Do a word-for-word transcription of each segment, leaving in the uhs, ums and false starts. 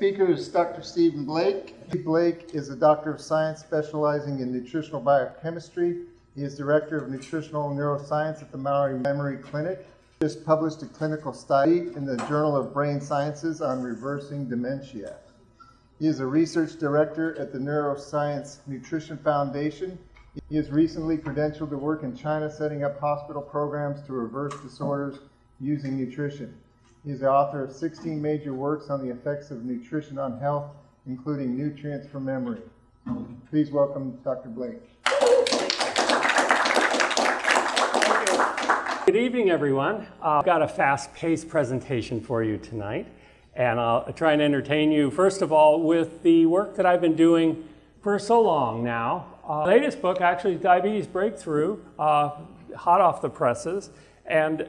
Speaker is Doctor Stephen Blake. Blake is a doctor of science specializing in nutritional biochemistry. He is director of nutritional neuroscience at the Maori Memory Clinic. He just published a clinical study in the Journal of Brain Sciences on reversing dementia. He is a research director at the Neuroscience Nutrition Foundation. He is recently credentialed to work in China, setting up hospital programs to reverse disorders using nutrition. He is the author of sixteen major works on the effects of nutrition on health, including nutrients for memory. Please welcome Doctor Blake. Good evening, everyone. Uh, I've got a fast-paced presentation for you tonight, and I'll try and entertain you, first of all, with the work that I've been doing for so long now. Uh, the latest book, actually, Diabetes Breakthrough, uh, hot off the presses, and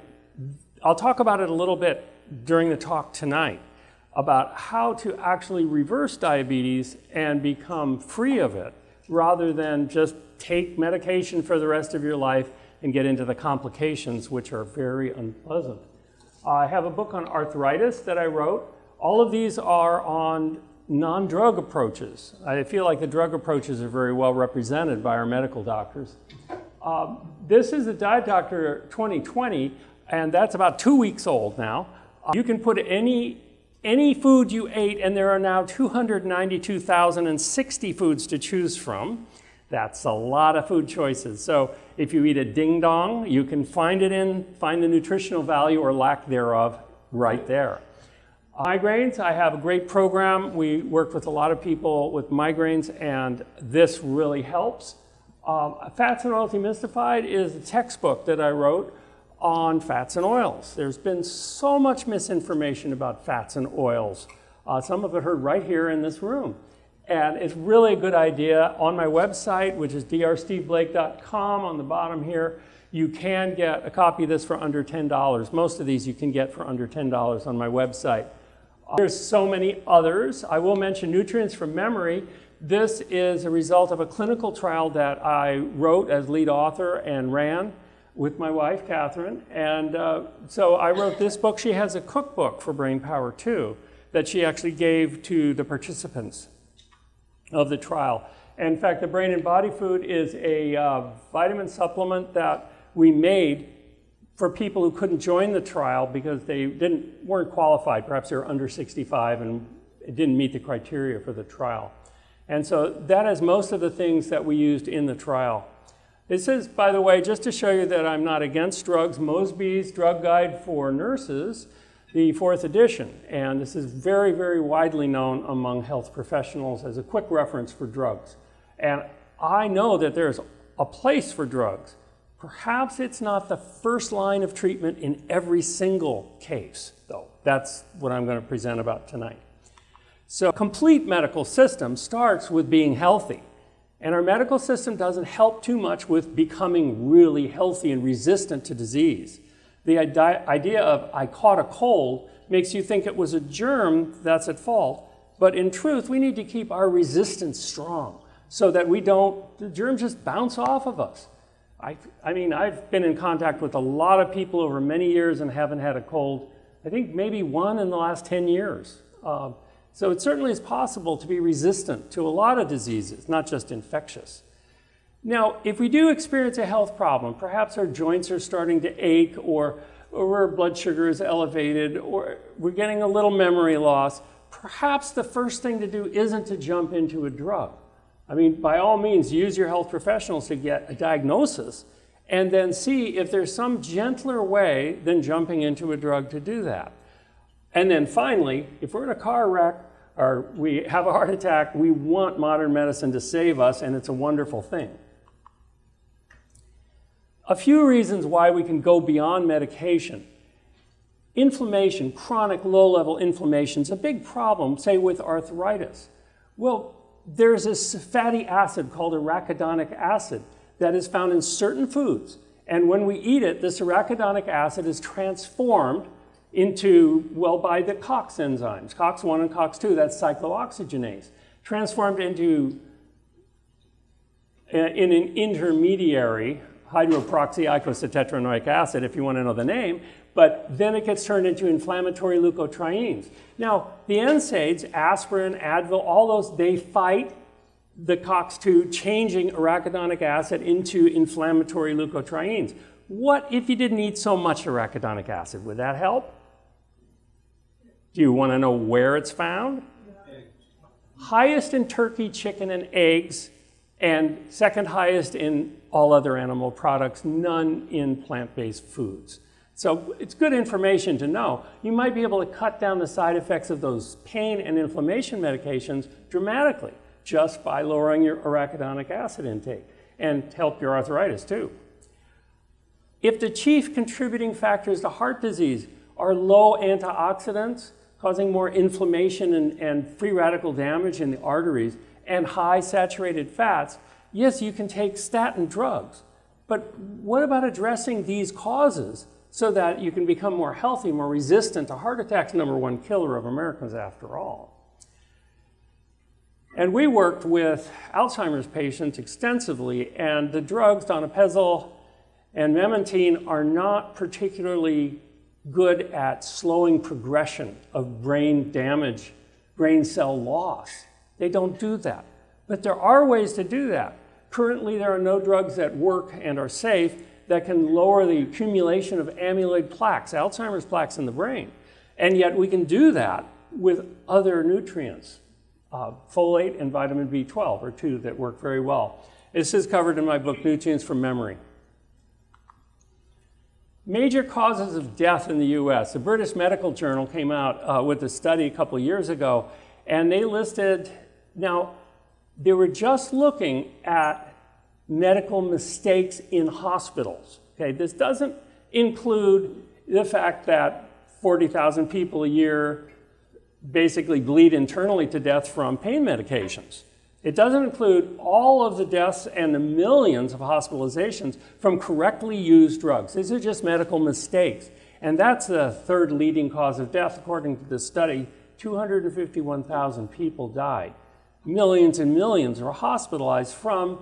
I'll talk about it a little bit during the talk tonight about how to actually reverse diabetes and become free of it rather than just take medication for the rest of your life and get into the complications, which are very unpleasant. I have a book on arthritis that I wrote. All of these are on non-drug approaches. I feel like the drug approaches are very well represented by our medical doctors. Uh, this is the Diet Doctor twenty twenty, and that's about two weeks old now. You can put any, any food you ate, and there are now two hundred ninety-two thousand sixty foods to choose from. That's a lot of food choices. So if you eat a ding dong, you can find it in, find the nutritional value or lack thereof right there. Migraines, I have a great program. We work with a lot of people with migraines, and this really helps. Um, Fats and Oils Demystified is a textbook that I wrote on fats and oils. There's been so much misinformation about fats and oils. Uh, some of it heard right here in this room. And it's really a good idea. On my website, which is D R steve blake dot com, on the bottom here, you can get a copy of this for under ten dollars. Most of these you can get for under ten dollars on my website. Uh, there's so many others. I will mention nutrients from memory. This is a result of a clinical trial that I wrote as lead author and ran with my wife, Catherine. And uh, so I wrote this book. She has a cookbook for Brain Power too that she actually gave to the participants of the trial. And in fact, the Brain and Body Food is a uh, vitamin supplement that we made for people who couldn't join the trial because they didn't, weren't qualified. Perhaps they were under sixty-five and it didn't meet the criteria for the trial. And so that is most of the things that we used in the trial. This is, by the way, just to show you that I'm not against drugs, Mosby's Drug Guide for Nurses, the fourth edition, and this is very, very widely known among health professionals as a quick reference for drugs. And I know that there's a place for drugs. Perhaps it's not the first line of treatment in every single case, though. That's what I'm going to present about tonight. So a complete medical system starts with being healthy, and our medical system doesn't help too much with becoming really healthy and resistant to disease. The idea of, I caught a cold, makes you think it was a germ that's at fault, but in truth, we need to keep our resistance strong so that we don't, the germs just bounce off of us. I, I mean, I've been in contact with a lot of people over many years and haven't had a cold, I think maybe one in the last ten years. Uh, so it certainly is possible to be resistant to a lot of diseases, not just infectious. Now, if we do experience a health problem, perhaps our joints are starting to ache, or, or our blood sugar is elevated, or we're getting a little memory loss, perhaps the first thing to do isn't to jump into a drug. I mean, by all means, use your health professionals to get a diagnosis and then see if there's some gentler way than jumping into a drug to do that. And then finally, if we're in a car wreck, or we have a heart attack, we want modern medicine to save us, and it's a wonderful thing. A few reasons why we can go beyond medication. Inflammation, chronic low-level inflammation, is a big problem, say, with arthritis. Well, there's this fatty acid called arachidonic acid that is found in certain foods. And when we eat it, this arachidonic acid is transformed into, well, by the COX enzymes, COX one and COX two, that's cyclooxygenase, transformed into a, in an intermediary hydroperoxyicosatetranoic acid, if you want to know the name, but then it gets turned into inflammatory leukotrienes. Now, the N SAIDs, aspirin, Advil, all those, they fight the COX two, changing arachidonic acid into inflammatory leukotrienes. What if you didn't eat so much arachidonic acid? Would that help? Do you want to know where it's found? Highest in turkey, chicken, and eggs, and second highest in all other animal products, none in plant-based foods. So it's good information to know. You might be able to cut down the side effects of those pain and inflammation medications dramatically just by lowering your arachidonic acid intake, and help your arthritis too. If the chief contributing factors to heart disease are low antioxidants, causing more inflammation and, and free radical damage in the arteries, and high saturated fats, yes, you can take statin drugs. But what about addressing these causes so that you can become more healthy, more resistant to heart attacks, number one killer of Americans after all? And we worked with Alzheimer's patients extensively, and the drugs donepezil and memantine are not particularly good at slowing progression of brain damage, brain cell loss. They don't do that. But there are ways to do that. Currently, there are no drugs that work and are safe that can lower the accumulation of amyloid plaques, Alzheimer's plaques in the brain. And yet we can do that with other nutrients. Uh, folate and vitamin B twelve are two that work very well. This is covered in my book, Nutrients from Memory. Major causes of death in the U S The British Medical Journal came out uh, with a study a couple years ago, and they listed, now, they were just looking at medical mistakes in hospitals. Okay, this doesn't include the fact that forty thousand people a year basically bleed internally to death from pain medications. It doesn't include all of the deaths and the millions of hospitalizations from correctly used drugs. These are just medical mistakes. And that's the third leading cause of death, according to this study. two hundred fifty-one thousand people died. Millions and millions were hospitalized from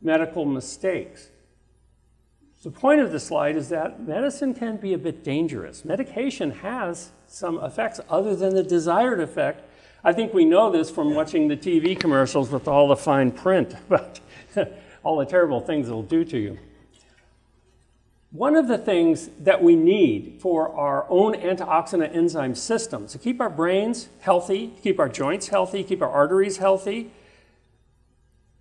medical mistakes. The point of this slide is that medicine can be a bit dangerous. Medication has some effects other than the desired effect. I think we know this from watching the T V commercials with all the fine print about all the terrible things it'll do to you. One of the things that we need for our own antioxidant enzyme system to keep our brains healthy, to keep our joints healthy, keep our arteries healthy,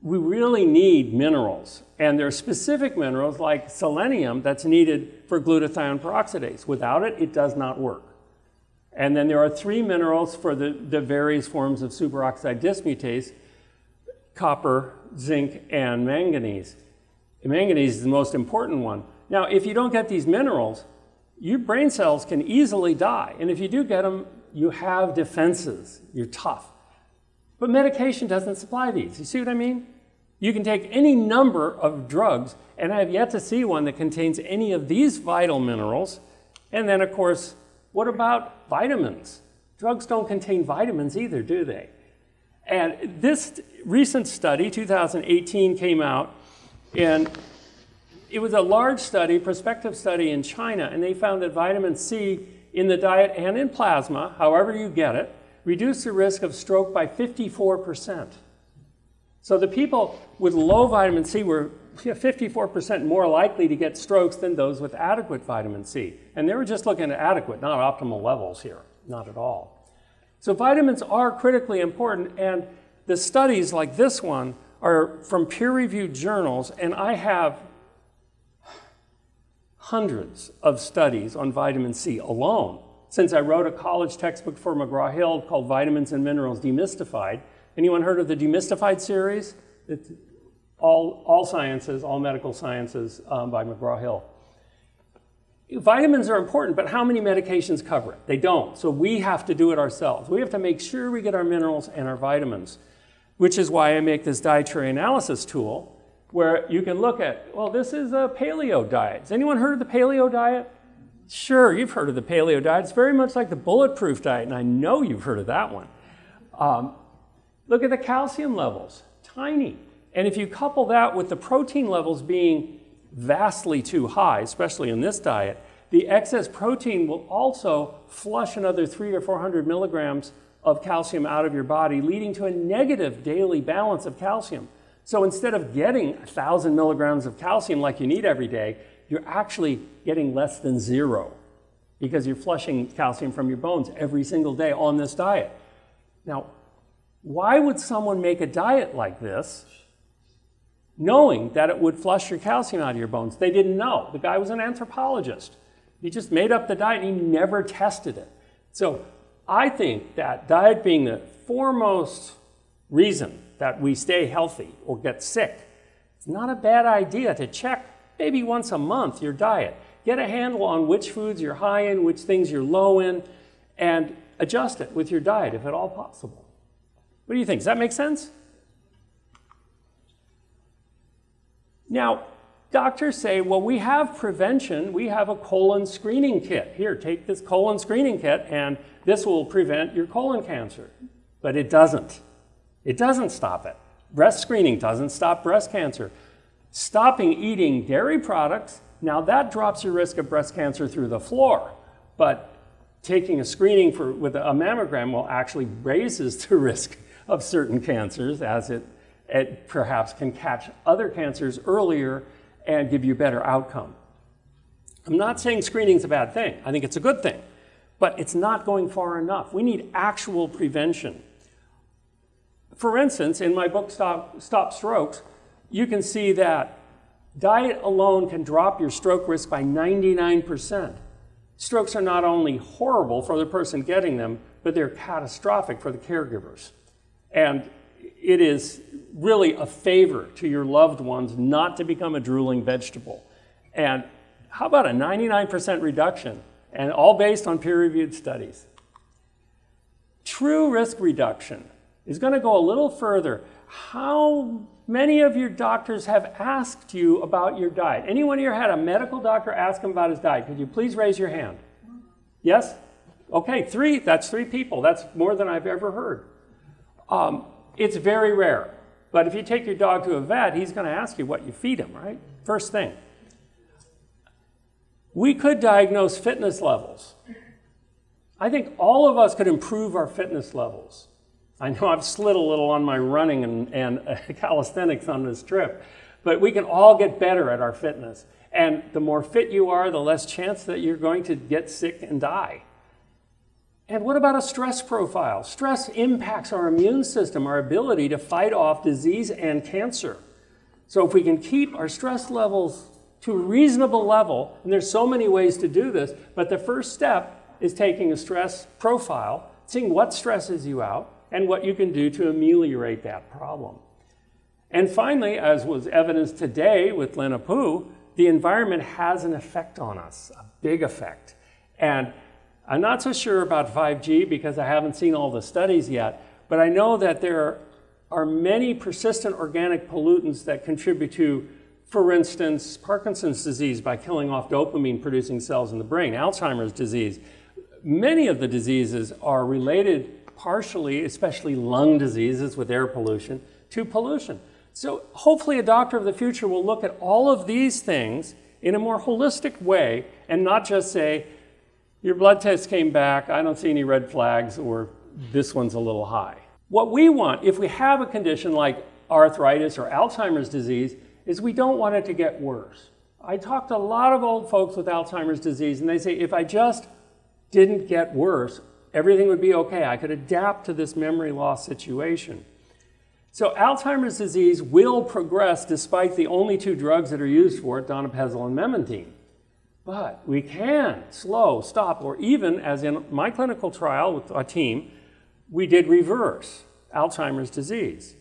we really need minerals. And there are specific minerals like selenium that's needed for glutathione peroxidase. Without it, it does not work. And then there are three minerals for the, the various forms of superoxide dismutase: copper, zinc, and manganese. And manganese is the most important one. Now, if you don't get these minerals, your brain cells can easily die. And if you do get them, you have defenses. You're tough. But medication doesn't supply these. You see what I mean? You can take any number of drugs, and I have yet to see one that contains any of these vital minerals. And then, of course, what about vitamins? Drugs don't contain vitamins either, do they? And this recent study, two thousand eighteen, came out, and it was a large study, prospective study in China, and they found that vitamin C in the diet and in plasma, however you get it, reduced the risk of stroke by fifty-four percent. So the people with low vitamin C were fifty-four percent more likely to get strokes than those with adequate vitamin C. And they were just looking at adequate, not optimal levels here, not at all. So vitamins are critically important, and the studies like this one are from peer-reviewed journals, and I have hundreds of studies on vitamin C alone since I wrote a college textbook for McGraw-Hill called Vitamins and Minerals Demystified. Anyone heard of the Demystified series? It's All, all sciences, all medical sciences um, by McGraw-Hill. Vitamins are important, but how many medications cover it? They don't, so we have to do it ourselves. We have to make sure we get our minerals and our vitamins, which is why I make this dietary analysis tool where you can look at, well, this is a paleo diet. Has anyone heard of the paleo diet? Sure, you've heard of the paleo diet. It's very much like the bulletproof diet, and I know you've heard of that one. Um, look at the calcium levels, tiny. And if you couple that with the protein levels being vastly too high, especially in this diet, the excess protein will also flush another three or four hundred milligrams of calcium out of your body, leading to a negative daily balance of calcium. So instead of getting a thousand milligrams of calcium like you need every day, you're actually getting less than zero because you're flushing calcium from your bones every single day on this diet. Now, why would someone make a diet like this knowing that it would flush your calcium out of your bones? They didn't know. The guy was an anthropologist. He just made up the diet and he never tested it. So I think that diet being the foremost reason that we stay healthy or get sick, it's not a bad idea to check maybe once a month your diet. Get a handle on which foods you're high in, which things you're low in, and adjust it with your diet if at all possible. What do you think? Does that make sense? Now, doctors say, well, we have prevention. We have a colon screening kit. Here, take this colon screening kit, and this will prevent your colon cancer. But it doesn't. It doesn't stop it. Breast screening doesn't stop breast cancer. Stopping eating dairy products, now that drops your risk of breast cancer through the floor. But taking a screening for, with a mammogram will actually raises the risk of certain cancers, as it, it perhaps can catch other cancers earlier and give you a better outcome. I'm not saying screening's a bad thing. I think it's a good thing. But it's not going far enough. We need actual prevention. For instance, in my book, Stop, Stop Strokes, you can see that diet alone can drop your stroke risk by ninety-nine percent. Strokes are not only horrible for the person getting them, but they're catastrophic for the caregivers. And it is really a favor to your loved ones not to become a drooling vegetable. And how about a ninety-nine percent reduction, and all based on peer-reviewed studies? True risk reduction is going to go a little further. How many of your doctors have asked you about your diet? Anyone here had a medical doctor ask him about his diet? Could you please raise your hand? Yes? Okay, three. That's three people. That's more than I've ever heard. Um, it's very rare. But if you take your dog to a vet, he's going to ask you what you feed him, right? First thing. We could diagnose fitness levels. I think all of us could improve our fitness levels. I know I've slid a little on my running and, and uh, calisthenics on this trip, but we can all get better at our fitness. And the more fit you are, the less chance that you're going to get sick and die. And what about a stress profile? Stress impacts our immune system, our ability to fight off disease and cancer. So if we can keep our stress levels to a reasonable level, and there's so many ways to do this, but the first step is taking a stress profile, seeing what stresses you out, and what you can do to ameliorate that problem. And finally, as was evidenced today with Lena Poo, the environment has an effect on us, a big effect. And I'm not so sure about five G because I haven't seen all the studies yet, but I know that there are many persistent organic pollutants that contribute to, for instance, Parkinson's disease by killing off dopamine-producing cells in the brain, Alzheimer's disease. Many of the diseases are related partially, especially lung diseases with air pollution, to pollution. So hopefully a doctor of the future will look at all of these things in a more holistic way and not just say, your blood test came back, I don't see any red flags, or this one's a little high. What we want, if we have a condition like arthritis or Alzheimer's disease, is we don't want it to get worse. I talked to a lot of old folks with Alzheimer's disease, and they say, if I just didn't get worse, everything would be okay. I could adapt to this memory loss situation. So Alzheimer's disease will progress despite the only two drugs that are used for it, donepezil and memantine. But we can slow, stop, or even, as in my clinical trial with our team, we did reverse Alzheimer's disease.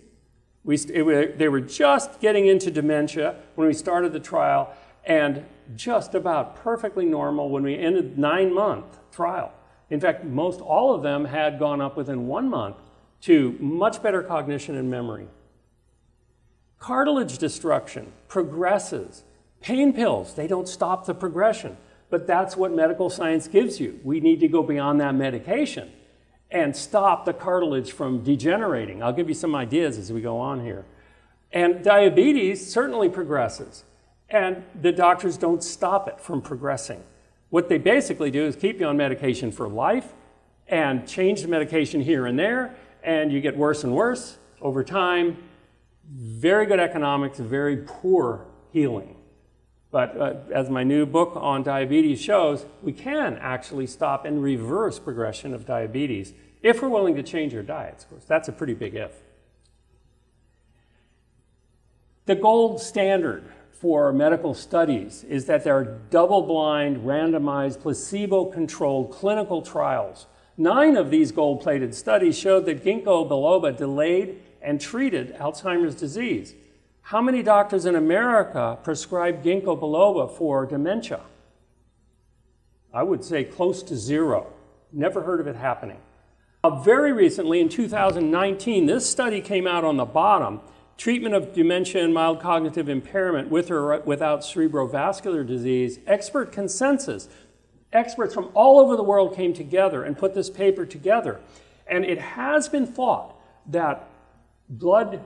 We, it, they were just getting into dementia when we started the trial and just about perfectly normal when we ended the nine-month trial. In fact, most all of them had gone up within one month to much better cognition and memory. Cartilage destruction progresses. Pain pills, they don't stop the progression, but that's what medical science gives you. We need to go beyond that medication and stop the cartilage from degenerating. I'll give you some ideas as we go on here. And diabetes certainly progresses, and the doctors don't stop it from progressing. What they basically do is keep you on medication for life and change the medication here and there, and you get worse and worse over time. Very good economics, very poor healing. But uh, as my new book on diabetes shows, we can actually stop and reverse progression of diabetes if we're willing to change our diets, of course. That's a pretty big if. The gold standard for medical studies is that there are double-blind, randomized, placebo-controlled clinical trials. Nine of these gold-plated studies showed that ginkgo biloba delayed and treated Alzheimer's disease. How many doctors in America prescribe ginkgo biloba for dementia? I would say close to zero. Never heard of it happening. Uh, very recently, in two thousand nineteen, this study came out on the bottom, treatment of dementia and mild cognitive impairment with or without cerebrovascular disease, expert consensus. Experts from all over the world came together and put this paper together. And it has been thought that blood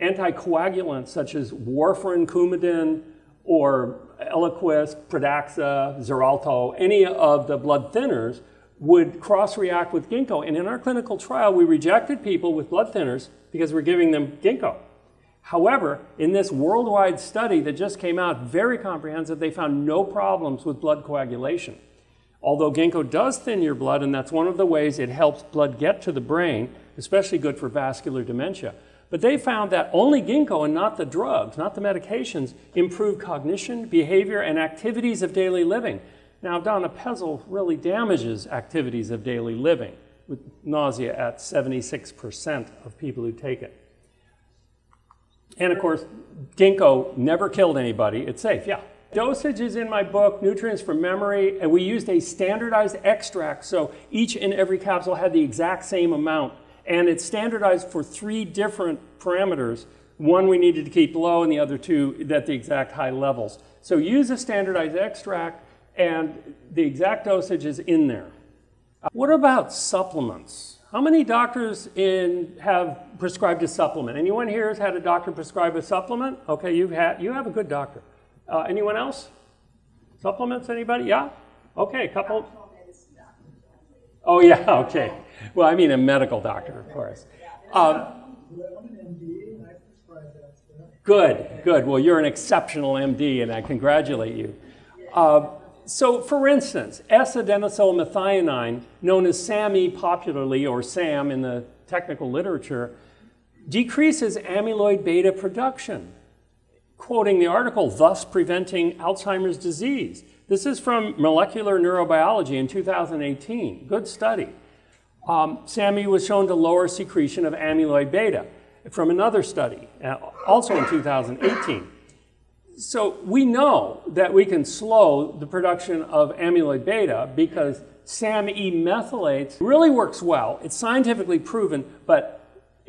anticoagulants such as warfarin, Coumadin, or Eliquis, Pradaxa, Xarelto, any of the blood thinners would cross-react with ginkgo. And in our clinical trial, we rejected people with blood thinners because we're giving them ginkgo. However, in this worldwide study that just came out, very comprehensive, they found no problems with blood coagulation. Although ginkgo does thin your blood, and that's one of the ways it helps blood get to the brain, especially good for vascular dementia. But they found that only ginkgo and not the drugs, not the medications, improve cognition, behavior, and activities of daily living. Now, donepezil really damages activities of daily living, with nausea at seventy-six percent of people who take it. And of course, ginkgo never killed anybody. It's safe, yeah. Dosage is in my book, Nutrients for Memory, and we used a standardized extract, so each and every capsule had the exact same amount. And it's standardized for three different parameters. One we needed to keep low, and the other two at the exact high levels. So use a standardized extract, and the exact dosage is in there. What about supplements? How many doctors in have prescribed a supplement? Anyone here has had a doctor prescribe a supplement? Okay, you've had, you have a good doctor. Uh, anyone else? Supplements, anybody? Yeah? Okay, a couple. Oh, yeah, okay. Well, I mean a medical doctor, of course. Um, good, good. Well, you're an exceptional M D, and I congratulate you. Uh, so, for instance, S-adenosylmethionine, known as SAMe popularly, or SAM in the technical literature, decreases amyloid beta production. Quoting the article, thus preventing Alzheimer's disease. This is from Molecular Neurobiology in two thousand eighteen. Good study. Um, SAMe was shown to lower secretion of amyloid beta from another study, uh, also in two thousand eighteen. So we know that we can slow the production of amyloid beta because SAMe methylates really works well. It's scientifically proven, but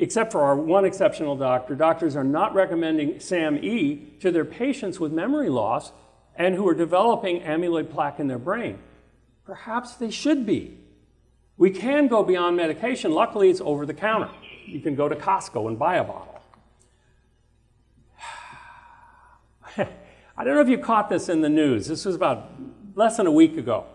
except for our one exceptional doctor, doctors are not recommending SAMe to their patients with memory loss and who are developing amyloid plaque in their brain. Perhaps they should be. We can go beyond medication. Luckily, it's over the counter. You can go to Costco and buy a bottle. I don't know if you caught this in the news. This was about less than a week ago.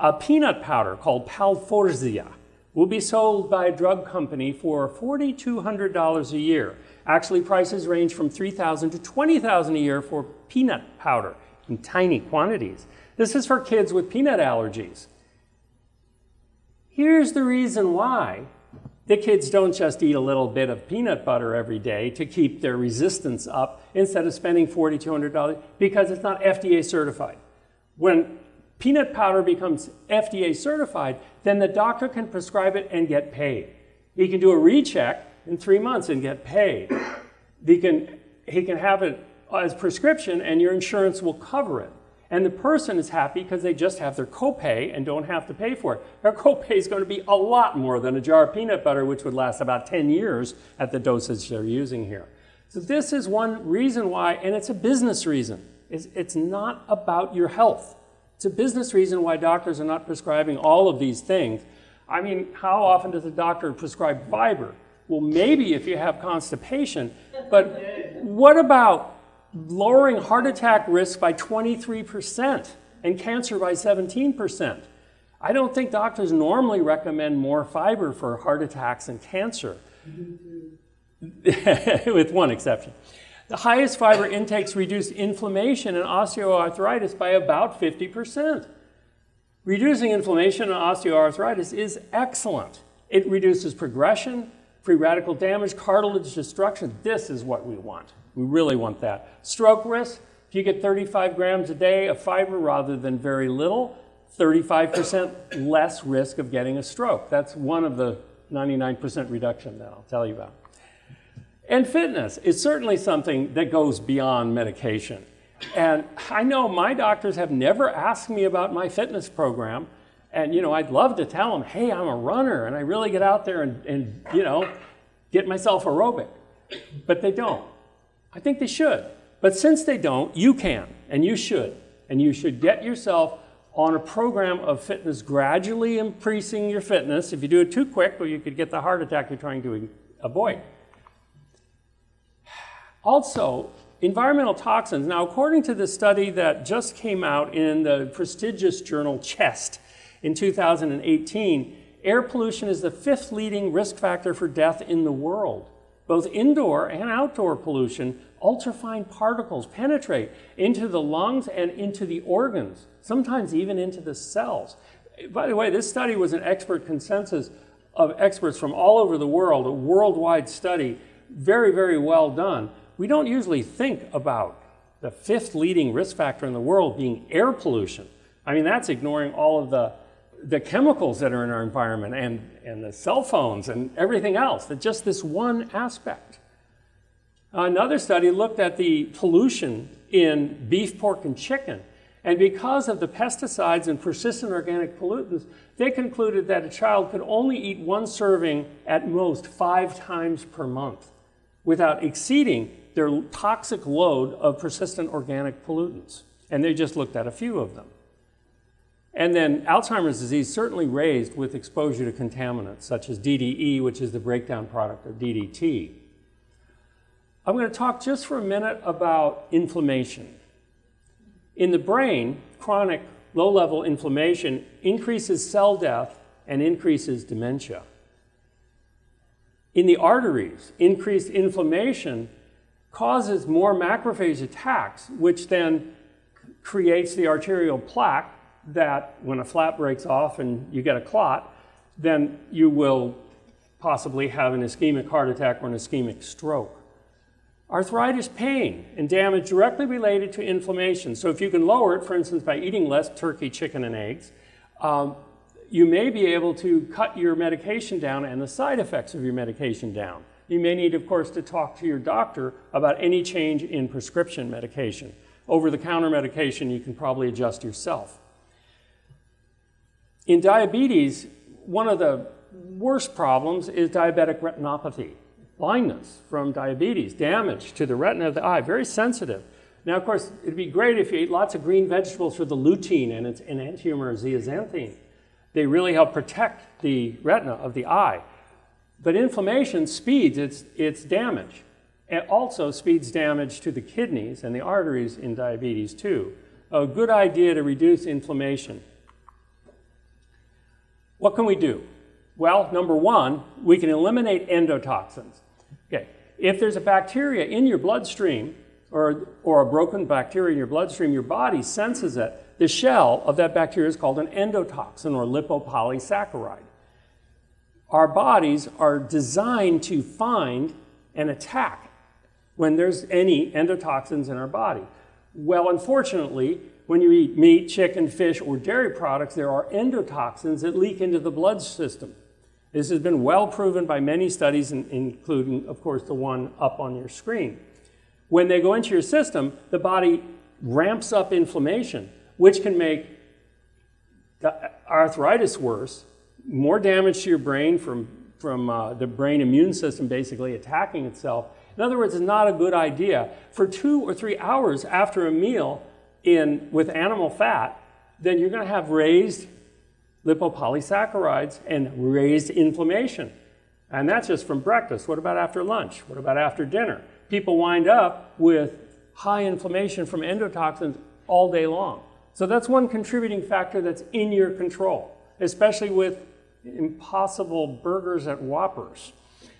A peanut powder called Palforzia will be sold by a drug company for four thousand two hundred dollars a year. Actually, prices range from three thousand dollars to twenty thousand dollars a year for peanut powder in tiny quantities. This is for kids with peanut allergies. Here's the reason why the kids don't just eat a little bit of peanut butter every day to keep their resistance up instead of spending four thousand two hundred dollars, because it's not F D A certified. When peanut powder becomes F D A certified, then the doctor can prescribe it and get paid. He can do a recheck in three months and get paid. He can, he can have it as prescription and your insurance will cover it. And the person is happy because they just have their copay and don't have to pay for it. Their copay is going to be a lot more than a jar of peanut butter, which would last about ten years at the dosage they're using here. So this is one reason why, and it's a business reason. It's, it's not about your health. It's a business reason why doctors are not prescribing all of these things. I mean, how often does a doctor prescribe fiber? Well, maybe if you have constipation, but what about lowering heart attack risk by twenty-three percent. and cancer by seventeen percent. I don't think doctors normally recommend more fiber for heart attacks and cancer, with one exception. The highest fiber intakes reduced inflammation and osteoarthritis by about fifty percent. Reducing inflammation and osteoarthritis is excellent. It reduces progression, free radical damage, cartilage destruction. This is what we want. We really want that. Stroke risk, if you get thirty-five grams a day of fiber rather than very little, thirty-five percent less risk of getting a stroke. That's one of the ninety-nine percent reduction that I'll tell you about. And fitness is certainly something that goes beyond medication. And I know my doctors have never asked me about my fitness program. And, you know, I'd love to tell them, hey, I'm a runner, and I really get out there and, and you know, get myself aerobic. But they don't. I think they should. But since they don't, you can, and you should. And you should get yourself on a program of fitness, gradually increasing your fitness. If you do it too quick, well, you could get the heart attack you're trying to avoid. Also, environmental toxins. Now, according to this study that just came out in the prestigious journal CHEST in two thousand eighteen, air pollution is the fifth leading risk factor for death in the world. Both indoor and outdoor pollution, ultrafine particles penetrate into the lungs and into the organs, sometimes even into the cells. By the way, this study was an expert consensus of experts from all over the world, a worldwide study, very, very well done. We don't usually think about the fifth leading risk factor in the world being air pollution. I mean, that's ignoring all of the, the chemicals that are in our environment and, and the cell phones and everything else, that just this one aspect. Another study looked at the pollution in beef, pork, and chicken. And because of the pesticides and persistent organic pollutants, they concluded that a child could only eat one serving at most five times per month without exceeding their toxic load of persistent organic pollutants. And they just looked at a few of them. And then Alzheimer's disease certainly raised with exposure to contaminants such as D D E, which is the breakdown product of D D T. I'm going to talk just for a minute about inflammation. In the brain, chronic low-level inflammation increases cell death and increases dementia. In the arteries, increased inflammation causes more macrophage attacks, which then creates the arterial plaque that when a flap breaks off and you get a clot, then you will possibly have an ischemic heart attack or an ischemic stroke. Arthritis pain and damage directly related to inflammation. So if you can lower it, for instance, by eating less turkey, chicken, and eggs, um, you may be able to cut your medication down and the side effects of your medication down. You may need, of course, to talk to your doctor about any change in prescription medication. Over-the-counter medication, you can probably adjust yourself. In diabetes, one of the worst problems is diabetic retinopathy. Blindness from diabetes, damage to the retina of the eye, very sensitive. Now, of course, it'd be great if you ate lots of green vegetables for the lutein and its enantiomer zeaxanthin. They really help protect the retina of the eye. But inflammation speeds its, its damage. It also speeds damage to the kidneys and the arteries in diabetes, too. A good idea to reduce inflammation. What can we do? Well, number one, we can eliminate endotoxins. Okay. If there's a bacteria in your bloodstream, or, or a broken bacteria in your bloodstream, your body senses it. The shell of that bacteria is called an endotoxin or lipopolysaccharide. Our bodies are designed to find and attack when there's any endotoxins in our body. Well, unfortunately, when you eat meat, chicken, fish, or dairy products, there are endotoxins that leak into the blood system. This has been well proven by many studies, including, of course, the one up on your screen. When they go into your system, the body ramps up inflammation, which can make arthritis worse, more damage to your brain from, from uh, the brain immune system basically attacking itself. In other words, it's not a good idea. For two or three hours after a meal in, with animal fat, then you're going to have raised lipopolysaccharides and raised inflammation. And that's just from breakfast. What about after lunch? What about after dinner? People wind up with high inflammation from endotoxins all day long. So that's one contributing factor that's in your control, especially with impossible burgers at Whoppers.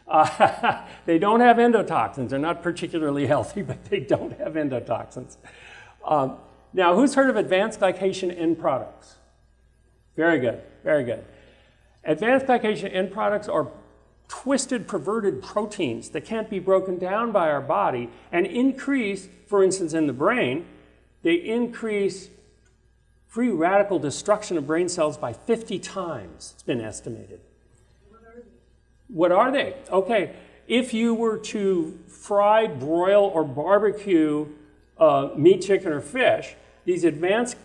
Uh, they don't have endotoxins. They're not particularly healthy, but they don't have endotoxins. Um, now, who's heard of advanced glycation end products? Very good, very good. Advanced glycation end products are twisted, perverted proteins that can't be broken down by our body and increase, for instance, in the brain, they increase free radical destruction of brain cells by fifty times, it's been estimated. What are they? What are they? Okay, if you were to fry, broil, or barbecue uh, meat, chicken, or fish, these advanced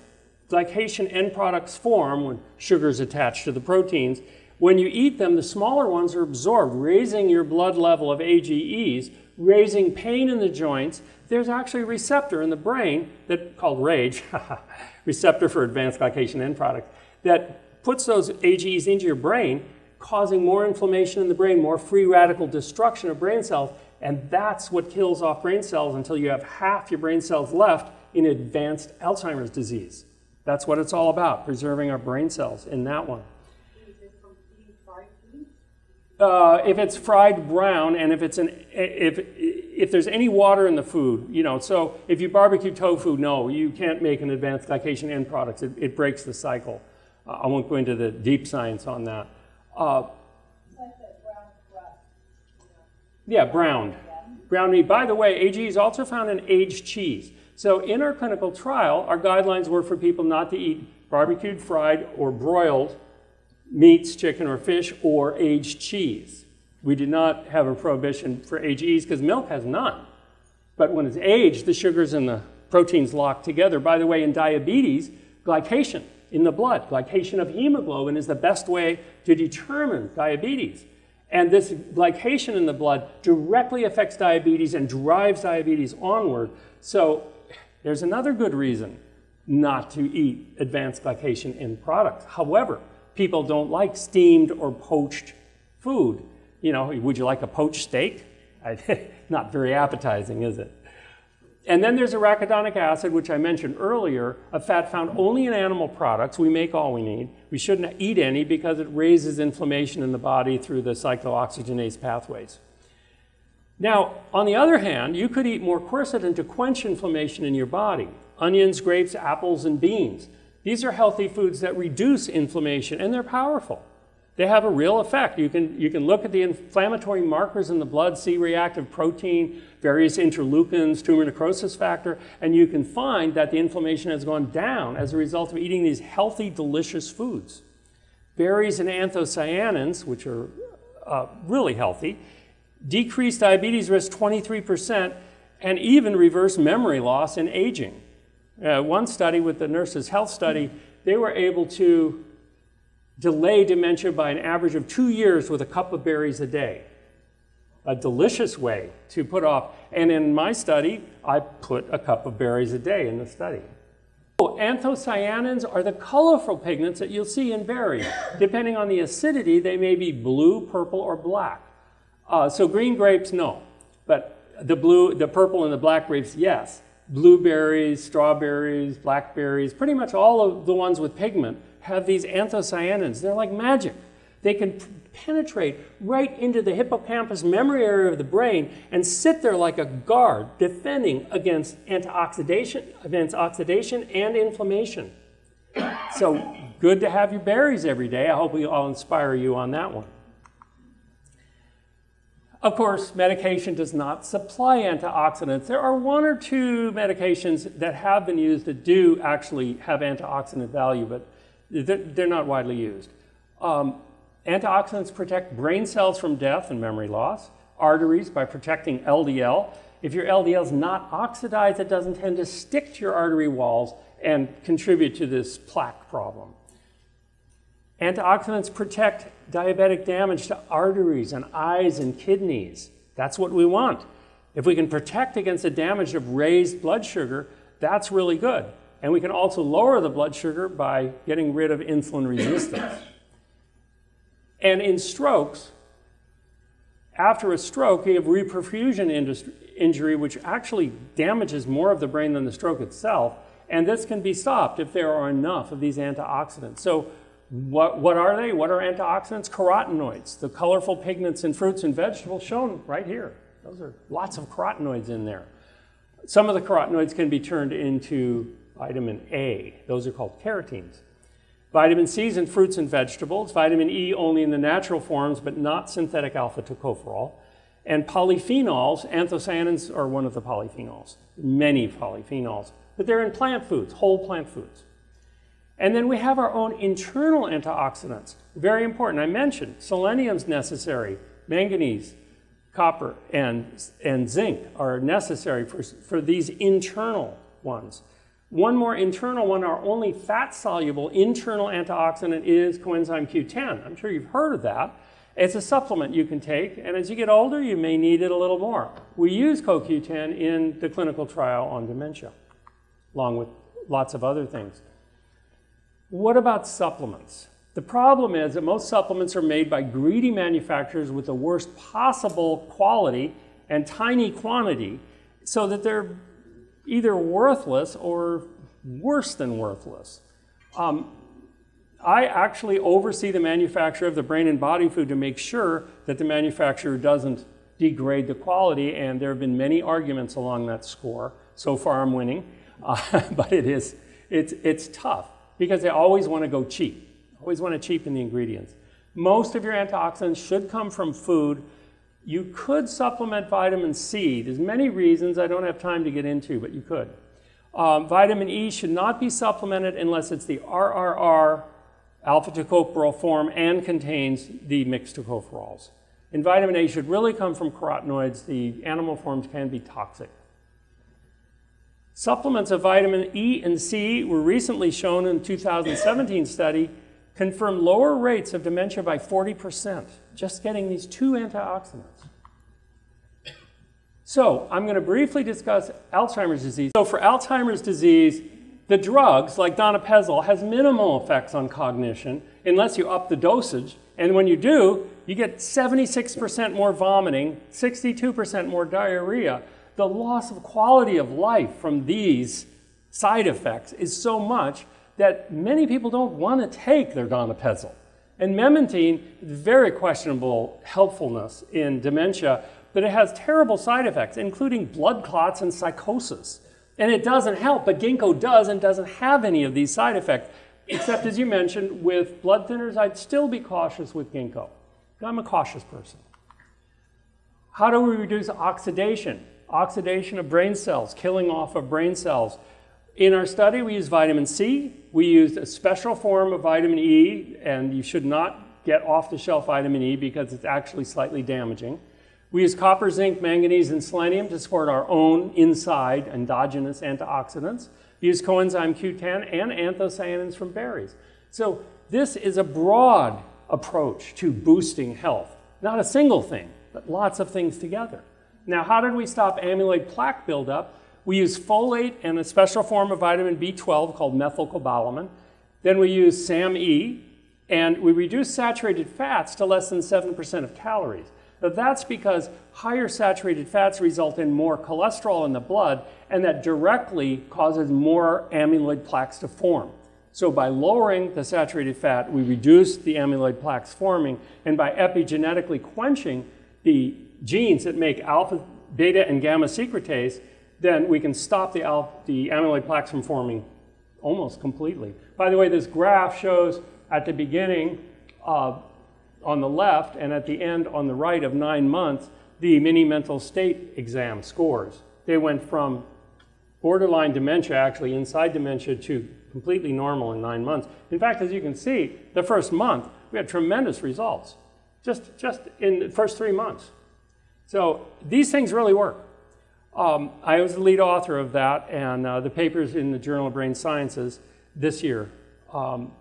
glycation end products form when sugar is attached to the proteins. When you eat them, the smaller ones are absorbed, raising your blood level of A G Es, raising pain in the joints. There's actually a receptor in the brain that called RAGE, receptor for advanced glycation end products, that puts those A G Es into your brain, causing more inflammation in the brain, more free radical destruction of brain cells, and that's what kills off brain cells until you have half your brain cells left in advanced Alzheimer's disease. That's what it's all about, preserving our brain cells in that one. Uh, if it's fried brown, and if it's an if if there's any water in the food, you know. So if you barbecue tofu, no, you can't make an advanced glycation end product. It, it breaks the cycle. Uh, I won't go into the deep science on that. Uh, yeah, browned, brown meat. By the way, A G E is also found in aged cheese. So in our clinical trial, our guidelines were for people not to eat barbecued, fried, or broiled meats, chicken or fish, or aged cheese. We did not have a prohibition for A G Es because milk has none. But when it's aged, the sugars and the proteins lock together. By the way, in diabetes, glycation in the blood, glycation of hemoglobin is the best way to determine diabetes. And this glycation in the blood directly affects diabetes and drives diabetes onward. So there's another good reason not to eat advanced glycation end products. However, people don't like steamed or poached food. You know, would you like a poached steak? Not very appetizing, is it? And then there's arachidonic acid, which I mentioned earlier, a fat found only in animal products. We make all we need. We shouldn't eat any because it raises inflammation in the body through the cyclooxygenase pathways. Now, on the other hand, you could eat more quercetin to quench inflammation in your body. Onions, grapes, apples, and beans. These are healthy foods that reduce inflammation, and they're powerful. They have a real effect. You can, you can look at the inflammatory markers in the blood, C-reactive protein, various interleukins, tumor necrosis factor, and you can find that the inflammation has gone down as a result of eating these healthy, delicious foods. Berries and anthocyanins, which are uh, really healthy, decrease diabetes risk twenty-three percent, and even reverse memory loss in aging. Uh, one study with the nurses' health study, they were able to delay dementia by an average of two years with a cup of berries a day. A delicious way to put off. And in my study, I put a cup of berries a day in the study. Oh, anthocyanins are the colorful pigments that you'll see in berries. Depending on the acidity, they may be blue, purple, or black. Uh, so green grapes, no. But the blue, the purple, and the black grapes, yes. Blueberries, strawberries, blackberries, pretty much all of the ones with pigment have these anthocyanins. They're like magic. They can penetrate right into the hippocampus memory area of the brain and sit there like a guard defending against antioxidation, against oxidation and inflammation. So good to have your berries every day. I hope we all inspire you on that one. Of course, medication does not supply antioxidants. There are one or two medications that have been used that do actually have antioxidant value, but they're not widely used. Um, antioxidants protect brain cells from death and memory loss, arteries by protecting L D L. If your L D L is not oxidized, it doesn't tend to stick to your artery walls and contribute to this plaque problem. Antioxidants protect diabetic damage to arteries and eyes and kidneys. That's what we want. If we can protect against the damage of raised blood sugar, that's really good. And we can also lower the blood sugar by getting rid of insulin resistance. And in strokes, after a stroke, you have reperfusion injury, which actually damages more of the brain than the stroke itself. And this can be stopped if there are enough of these antioxidants. So what, what are they? What are antioxidants? Carotenoids, the colorful pigments in fruits and vegetables shown right here. Those are lots of carotenoids in there. Some of the carotenoids can be turned into vitamin A. Those are called carotenes. Vitamin C is in fruits and vegetables. Vitamin E only in the natural forms, but not synthetic alpha-tocopherol. And polyphenols, anthocyanins are one of the polyphenols, many polyphenols. But they're in plant foods, whole plant foods. And then we have our own internal antioxidants, very important. I mentioned selenium's necessary, manganese, copper, and, and zinc are necessary for, for these internal ones. One more internal one, our only fat-soluble internal antioxidant is coenzyme Q ten. I'm sure you've heard of that. It's a supplement you can take, and as you get older, you may need it a little more. We use co Q ten in the clinical trial on dementia, along with lots of other things. What about supplements? The problem is that most supplements are made by greedy manufacturers with the worst possible quality and tiny quantity, so that they're either worthless or worse than worthless. Um, I actually oversee the manufacture of the Brain and Body Food to make sure that the manufacturer doesn't degrade the quality, and there have been many arguments along that score. So far I'm winning, uh, but it is, it's, it's tough because they always want to go cheap, always want to cheapen the ingredients. Most of your antioxidants should come from food. You could supplement vitamin C. There's many reasons I don't have time to get into, but you could. Um, vitamin E should not be supplemented unless it's the R R R alpha-tocopherol form and contains the mixed tocopherols. And vitamin A should really come from carotenoids. The animal forms can be toxic. Supplements of vitamin E and C were recently shown in a two thousand seventeen study confirmed lower rates of dementia by forty percent, just getting these two antioxidants. So I'm going to briefly discuss Alzheimer's disease. So for Alzheimer's disease, the drugs, like donepezil, has minimal effects on cognition unless you up the dosage. And when you do, you get seventy-six percent more vomiting, sixty-two percent more diarrhea. The loss of quality of life from these side effects is so much that many people don't want to take their donepezil. And memantine, very questionable helpfulness in dementia, but it has terrible side effects, including blood clots and psychosis. And it doesn't help, but ginkgo does and doesn't have any of these side effects. Except, as you mentioned, with blood thinners, I'd still be cautious with ginkgo. I'm a cautious person. How do we reduce oxidation? Oxidation of brain cells, killing off of brain cells. In our study, we used vitamin C. We used a special form of vitamin E, and you should not get off-the-shelf vitamin E because it's actually slightly damaging. We use copper, zinc, manganese, and selenium to support our own inside endogenous antioxidants. We use coenzyme Q ten and anthocyanins from berries. So this is a broad approach to boosting health. Not a single thing, but lots of things together. Now, how did we stop amyloid plaque buildup? We use folate and a special form of vitamin B twelve called methylcobalamin. Then we use SAMe, and we reduce saturated fats to less than seven percent of calories. Now that's because higher saturated fats result in more cholesterol in the blood, and that directly causes more amyloid plaques to form. So by lowering the saturated fat, we reduce the amyloid plaques forming, and by epigenetically quenching the genes that make alpha, beta, and gamma secretase, then we can stop the, alpha, the amyloid plaques from forming almost completely. By the way, this graph shows at the beginning, uh, on the left, and at the end on the right of nine months, the mini mental state exam scores. They went from borderline dementia, actually inside dementia, to completely normal in nine months. In fact, as you can see, the first month, we had tremendous results, just, just in the first three months. So these things really work. Um, I was the lead author of that, and uh, the paper's in the Journal of Brain Sciences this year. Um,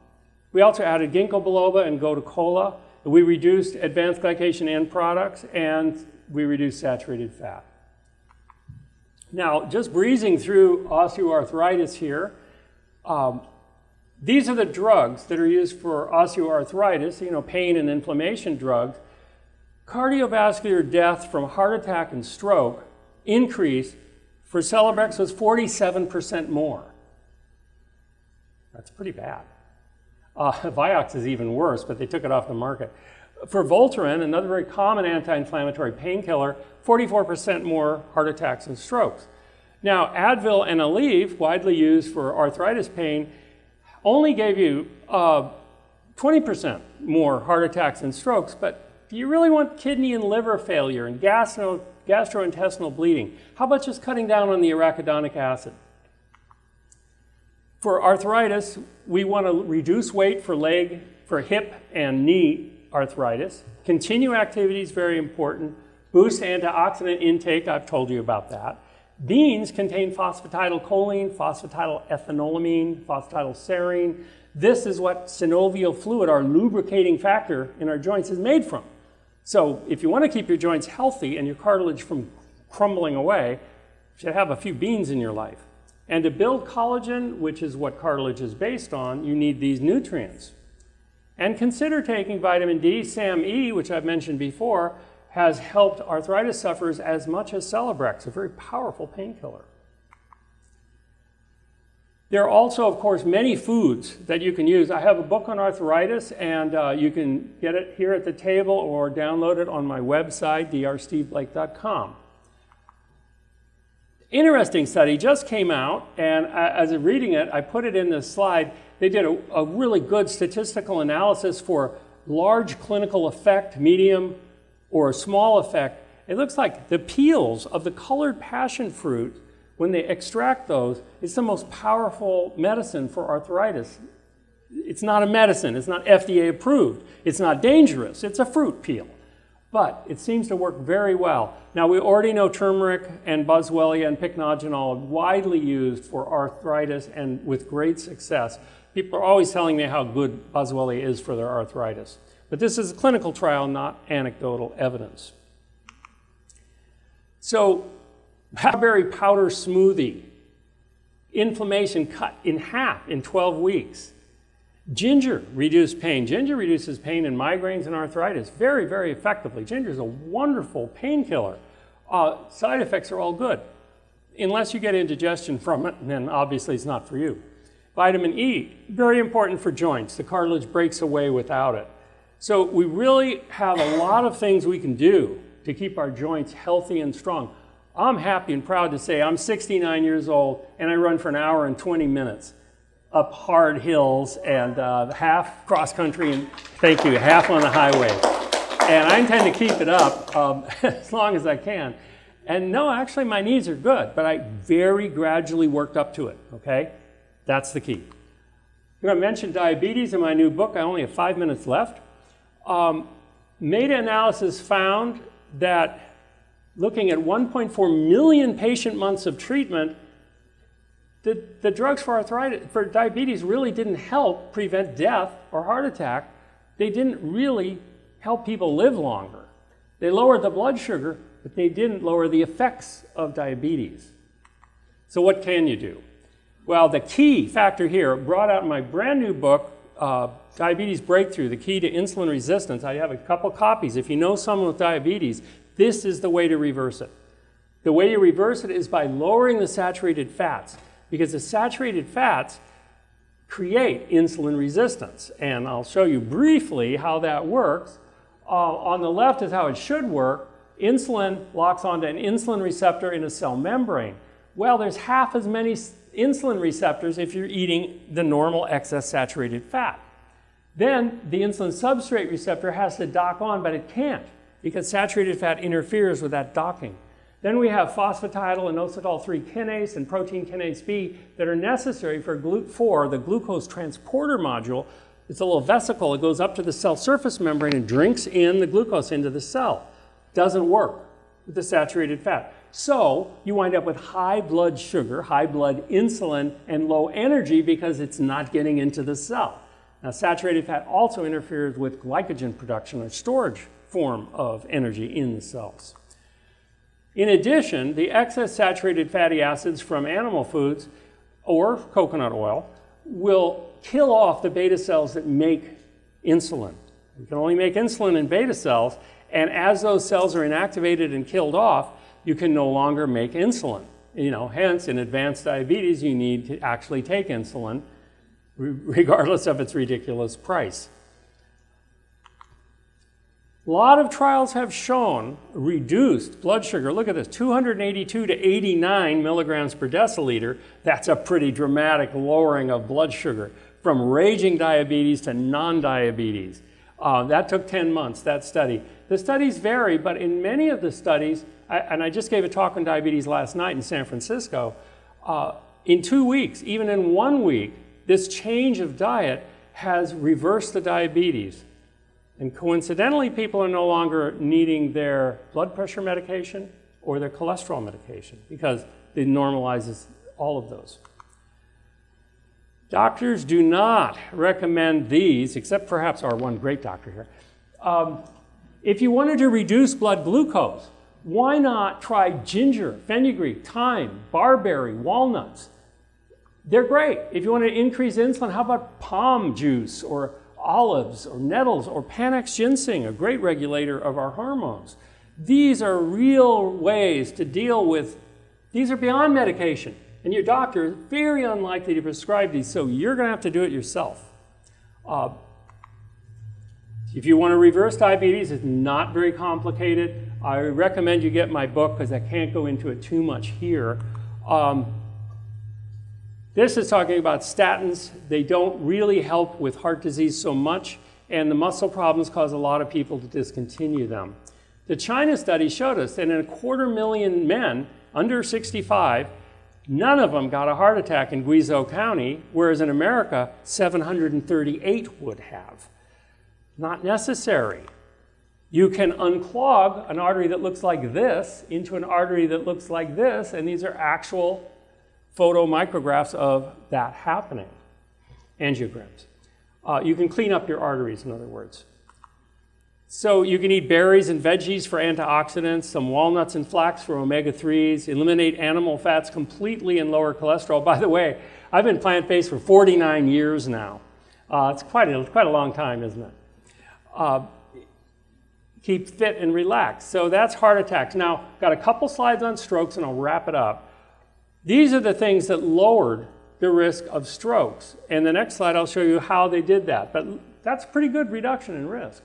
we also added ginkgo biloba and gotakola. We reduced advanced glycation end products, and we reduced saturated fat. Now, just breezing through osteoarthritis here, um, these are the drugs that are used for osteoarthritis, you know, pain and inflammation drugs. Cardiovascular death from heart attack and stroke increase for Celebrex was forty-seven percent more. That's pretty bad. Uh, Vioxx is even worse, but they took it off the market. For Voltaren, another very common anti-inflammatory painkiller, forty-four percent more heart attacks and strokes. Now, Advil and Aleve, widely used for arthritis pain, only gave you uh, twenty percent more heart attacks and strokes, but do you really want kidney and liver failure and gastro gastrointestinal bleeding? How about just cutting down on the arachidonic acid? For arthritis, we want to reduce weight for leg, for hip and knee arthritis. Continue activity is very important. Boost antioxidant intake, I've told you about that. Beans contain phosphatidylcholine, phosphatidylethylamine, phosphatidylserine. This is what synovial fluid, our lubricating factor in our joints, is made from. So if you want to keep your joints healthy and your cartilage from crumbling away, you should have a few beans in your life. And to build collagen, which is what cartilage is based on, you need these nutrients. And consider taking vitamin D. SAMe, which I've mentioned before, has helped arthritis sufferers as much as Celebrex, a very powerful painkiller. There are also, of course, many foods that you can use. I have a book on arthritis, and uh, you can get it here at the table or download it on my website, D R steve blake dot com. Interesting study just came out, and I, as I'm reading it, I put it in this slide. They did a, a really good statistical analysis for large clinical effect, medium, or small effect. It looks like the peels of the colored passion fruit, when they extract those, it's the most powerful medicine for arthritis. It's not a medicine, it's not F D A approved, it's not dangerous, it's a fruit peel. But it seems to work very well. Now, we already know turmeric and boswellia and pycnogenol are widely used for arthritis and with great success. People are always telling me how good boswellia is for their arthritis. But this is a clinical trial, not anecdotal evidence. So, Blackberry powder smoothie, inflammation cut in half in twelve weeks. Ginger reduced pain. Ginger reduces pain in migraines and arthritis very, very effectively. Ginger is a wonderful painkiller. Uh, side effects are all good, unless you get indigestion from it, and then obviously it's not for you. Vitamin E, very important for joints. The cartilage breaks away without it. So we really have a lot of things we can do to keep our joints healthy and strong. I'm happy and proud to say I'm sixty-nine years old and I run for an hour and twenty minutes up hard hills and uh, half cross country and, thank you, half on the highway. And I intend to keep it up um, as long as I can. And no, actually my knees are good, but I very gradually worked up to it, okay? That's the key. I'm gonna mention diabetes in my new book. I only have five minutes left. Um, meta-analysis found that looking at one point four million patient months of treatment, the, the drugs for arthritis, for diabetes really didn't help prevent death or heart attack. They didn't really help people live longer. They lowered the blood sugar, but they didn't lower the effects of diabetes. So what can you do? Well, the key factor here, brought out in my brand new book, uh, Diabetes Breakthrough, The Key to Insulin Resistance. I have a couple copies. If you know someone with diabetes, this is the way to reverse it. The way you reverse it is by lowering the saturated fats, because the saturated fats create insulin resistance. And I'll show you briefly how that works. Uh, on the left is how it should work. Insulin locks onto an insulin receptor in a cell membrane. Well, there's half as many insulin receptors if you're eating the normal excess saturated fat. Then the insulin substrate receptor has to dock on, but it can't, because saturated fat interferes with that docking. Then we have phosphatidyl and inositol three kinase and protein kinase B that are necessary for GLUT four, the glucose transporter module. It's a little vesicle. It goes up to the cell surface membrane and drinks in the glucose into the cell. Doesn't work with the saturated fat. So you wind up with high blood sugar, high blood insulin, and low energy because it's not getting into the cell. Now, saturated fat also interferes with glycogen production or storage form of energy in the cells. In addition, the excess saturated fatty acids from animal foods or coconut oil will kill off the beta cells that make insulin. You can only make insulin in beta cells, and as those cells are inactivated and killed off, you can no longer make insulin. You know, hence in advanced diabetes, you need to actually take insulin. regardless of its ridiculous price. A lot of trials have shown reduced blood sugar. Look at this, two hundred eighty-two to eighty-nine milligrams per deciliter. That's a pretty dramatic lowering of blood sugar from raging diabetes to non-diabetes. Uh, that took ten months, that study. The studies vary, but in many of the studies, I, and I just gave a talk on diabetes last night in San Francisco, uh, in two weeks, even in one week, this change of diet has reversed the diabetes. And coincidentally, people are no longer needing their blood pressure medication or their cholesterol medication because it normalizes all of those. Doctors do not recommend these, except perhaps our one great doctor here. Um, if you wanted to reduce blood glucose, why not try ginger, fenugreek, thyme, barberry, walnuts? They're great. If you want to increase insulin, how about palm juice or olives or nettles or Panax ginseng, a great regulator of our hormones. These are real ways to deal with, these are beyond medication, and your doctor is very unlikely to prescribe these, so you're going to have to do it yourself. Uh, if you want to reverse diabetes, it's not very complicated. I recommend you get my book because I can't go into it too much here. Um, This is talking about statins. They don't really help with heart disease so much, and the muscle problems cause a lot of people to discontinue them. The China study showed us that in a quarter million men under sixty-five, none of them got a heart attack in Guizhou County, whereas in America, seven hundred thirty-eight would have. Not necessary. You can unclog an artery that looks like this into an artery that looks like this, and these are actual photomicrographs of that happening, angiograms. Uh, you can clean up your arteries, in other words. So you can eat berries and veggies for antioxidants, some walnuts and flax for omega threes, eliminate animal fats completely and lower cholesterol. By the way, I've been plant-based for forty-nine years now. Uh, it's quite a, quite a long time, isn't it? Uh, keep fit and relaxed. So that's heart attacks. Now, got a couple slides on strokes and I'll wrap it up. These are the things that lowered the risk of strokes. And the next slide, I'll show you how they did that. But that's a pretty good reduction in risk.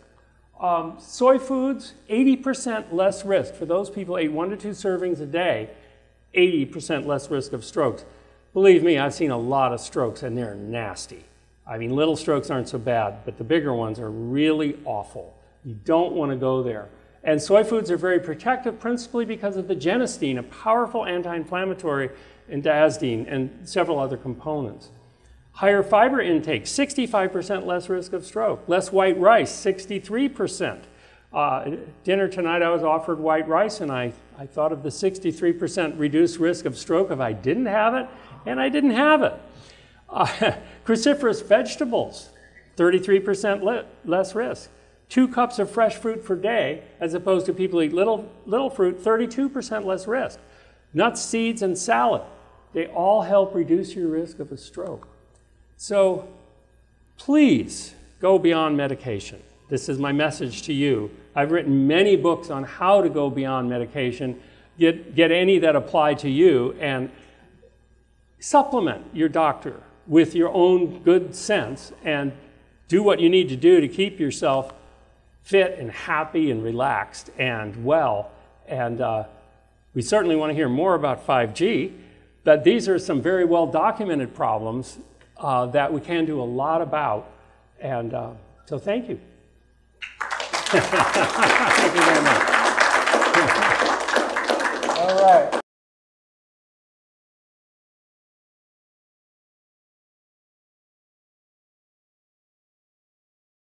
Um, soy foods, eighty percent less risk. For those people who ate one to two servings a day, eighty percent less risk of strokes. Believe me, I've seen a lot of strokes, and they're nasty. I mean, little strokes aren't so bad, but the bigger ones are really awful. You don't want to go there. And soy foods are very protective, principally because of the genistein, a powerful anti-inflammatory, and diazidine, and several other components. Higher fiber intake, sixty-five percent less risk of stroke. Less white rice, sixty-three percent. Uh, dinner tonight, I was offered white rice, and I, I thought of the sixty-three percent reduced risk of stroke if I didn't have it, and I didn't have it. Uh, cruciferous vegetables, thirty-three percent le less risk. Two cups of fresh fruit per day, as opposed to people who eat little, little fruit, thirty-two percent less risk. Nuts, seeds, and salad, they all help reduce your risk of a stroke. So please go beyond medication. This is my message to you. I've written many books on how to go beyond medication. Get, get any that apply to you, and supplement your doctor with your own good sense, and do what you need to do to keep yourself fit and happy and relaxed and well. And uh, we certainly want to hear more about five G, but these are some very well-documented problems uh, that we can do a lot about. And uh, so thank you. Thank you very much.